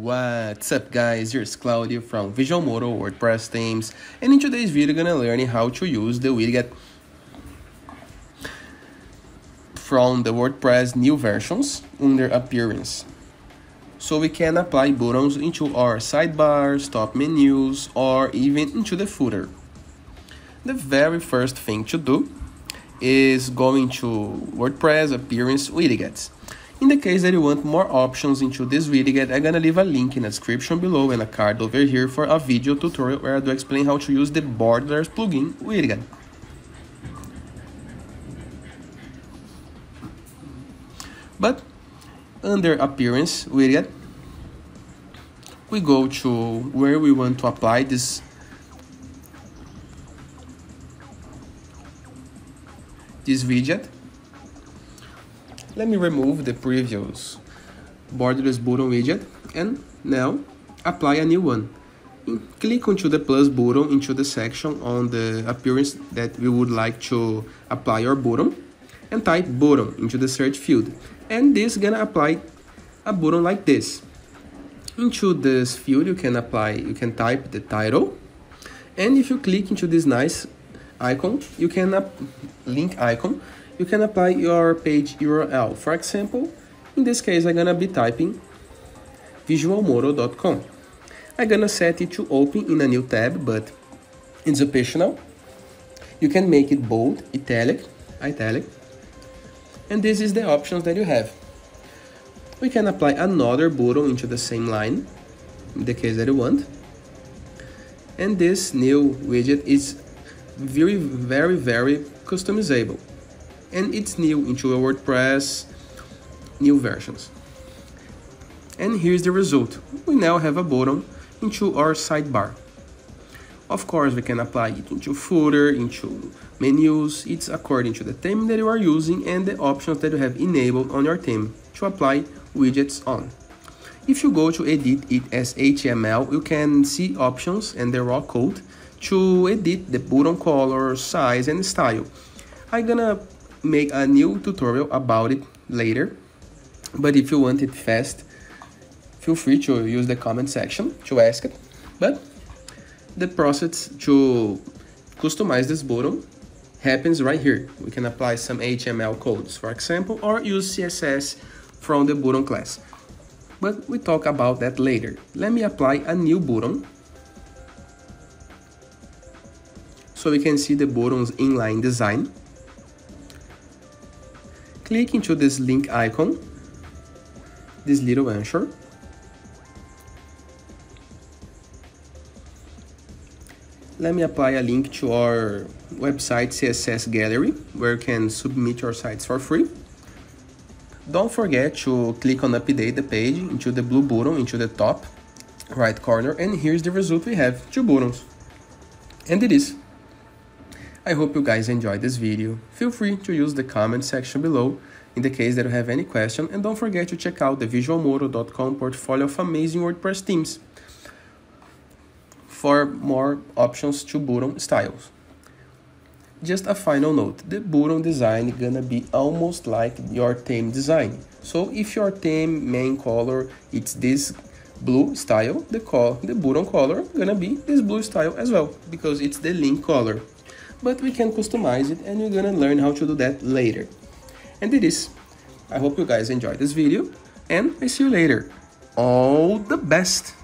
What's up guys, here's Claudio from Visualmodo WordPress themes, and in today's video we're gonna learn how to use the widget from the WordPress new versions under appearance, so we can apply buttons into our sidebars, top menus, or even into the footer. The very first thing to do is going to WordPress appearance widgets. In the case that you want more options into this widget, I'm gonna leave a link in the description below and a card over here for a video tutorial where I do explain how to use the borders plugin widget. But under appearance widget, we go to where we want to apply this widget. Let me remove the previous borders button widget and now apply a new one. Click onto the plus button into the section on the appearance that we would like to apply our button and type button into the search field. And this is gonna apply a button like this. Into this field you can type the title, and if you click into this nice icon, you can link icon. You can apply your page URL. For example, in this case, I'm gonna be typing visualmodo.com. I'm gonna set it to open in a new tab, but it's optional. You can make it bold, italic, and this is the options that you have. We can apply another button into the same line, in the case that you want. And this new widget is very, very customizable. And it's new into a WordPress new versions. And here's the result. We now have a button into our sidebar. Of course, we can apply it into footer, into menus. It's according to the theme that you are using and the options that you have enabled on your theme to apply widgets on. If you go to edit it as HTML, you can see options and the raw code to edit the button color, size, and style. I'm gonna make a new tutorial about it later, but if you want it fast, feel free to use the comment section to ask it. But the process to customize this button happens right here. We can apply some HTML codes, for example, or use CSS from the button class, but we talk about that later. Let me apply a new button so we can see the button's inline design. Click into this link icon, this little anchor, let me apply a link to our website CSS Gallery, where you can submit your sites for free. Don't forget to click on update the page into the blue button into the top right corner, and here's the result we have, two buttons. And it is. I hope you guys enjoyed this video. Feel free to use the comment section below in the case that you have any question, and don't forget to check out the visualmodo.com portfolio of amazing WordPress themes for more options to button styles. Just a final note, the button design is gonna be almost like your theme design. So if your theme main color it's this blue style, the button color gonna be this blue style as well, because it's the link color. But we can customize it, and you're gonna learn how to do that later. And it is. I hope you guys enjoyed this video, and I see you later. All the best!